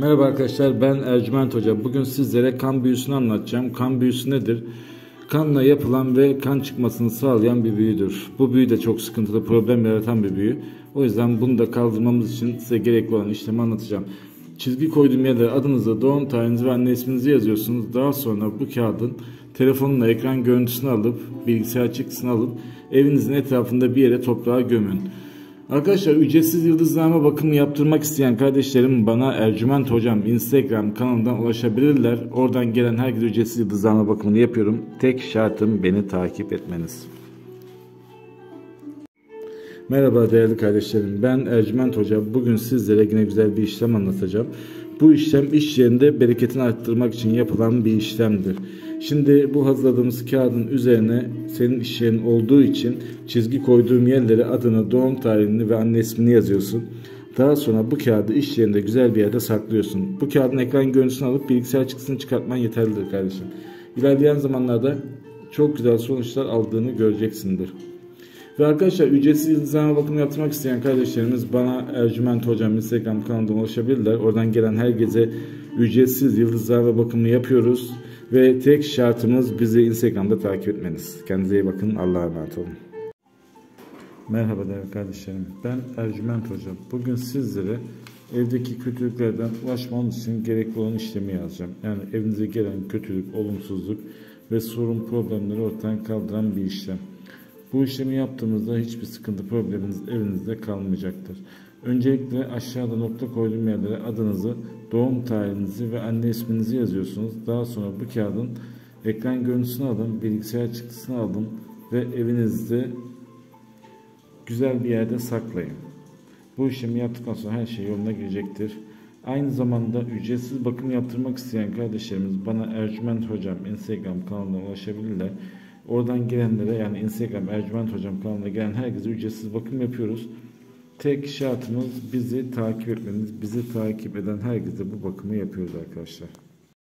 Merhaba arkadaşlar, ben Ercüment Hoca. Bugün sizlere kan büyüsünü anlatacağım. Kan büyüsü nedir? Kanla yapılan ve kan çıkmasını sağlayan bir büyüdür. Bu büyü de çok sıkıntılı, problem yaratan bir büyü. O yüzden bunu da kaldırmamız için size gerekli olan işlemi anlatacağım. Çizgi koyduğum yere adınızı, doğum tarihinizi ve anne isminizi yazıyorsunuz. Daha sonra bu kağıdın telefonla ekran görüntüsünü alıp, bilgisayar çıktısını alıp evinizin etrafında bir yere toprağa gömün. Arkadaşlar, ücretsiz yıldızname bakımı yaptırmak isteyen kardeşlerim bana Ercüment Hocam Instagram kanalından ulaşabilirler. Oradan gelen herkese ücretsiz yıldızname bakımını yapıyorum. Tek şartım beni takip etmeniz. Merhaba değerli kardeşlerim, ben Ercüment Hoca. Bugün sizlere yine güzel bir işlem anlatacağım. Bu işlem iş yerinde bereketini arttırmak için yapılan bir işlemdir. Şimdi bu hazırladığımız kağıdın üzerine senin iş yerin olduğu için çizgi koyduğum yerlere adını, doğum tarihini ve anne ismini yazıyorsun. Daha sonra bu kağıdı iş yerinde güzel bir yerde saklıyorsun. Bu kağıdın ekran görüntüsünü alıp bilgisayar çıktısını çıkartman yeterlidir kardeşim. İlerleyen zamanlarda çok güzel sonuçlar aldığını göreceksindir. Ve arkadaşlar, ücretsiz yıldızname bakımı yaptırmak isteyen kardeşlerimiz bana Ercüment Hocam Instagram kanalından ulaşabilirler. Oradan gelen herkese ücretsiz yıldızname bakımını yapıyoruz. Ve tek şartımız bizi Instagram'da takip etmeniz. Kendinize iyi bakın. Allah'a emanet olun. Merhaba değerli kardeşlerim. Ben Ercüment Hocam. Bugün sizlere evdeki kötülüklerden ulaşmanız için gerekli olan işlemi yazacağım. Yani evinize gelen kötülük, olumsuzluk ve sorun problemleri ortadan kaldıran bir işlem. Bu işlemi yaptığımızda hiçbir sıkıntı, probleminiz evinizde kalmayacaktır. Öncelikle aşağıda nokta koyduğum yerlere adınızı, doğum tarihinizi ve anne isminizi yazıyorsunuz. Daha sonra bu kağıdın ekran görüntüsünü alın, bilgisayar çıktısını alın ve evinizde güzel bir yerde saklayın. Bu işlemi yaptıktan sonra her şey yoluna girecektir. Aynı zamanda ücretsiz bakım yaptırmak isteyen kardeşlerimiz bana Ercüment Hocam Instagram kanalına ulaşabilirler. Oradan gelenlere, yani Instagram Ercüment Hocam kanalına gelen herkese ücretsiz bakım yapıyoruz. Tek şartımız bizi takip etmeniz. Bizi takip eden herkese bu bakımı yapıyoruz arkadaşlar.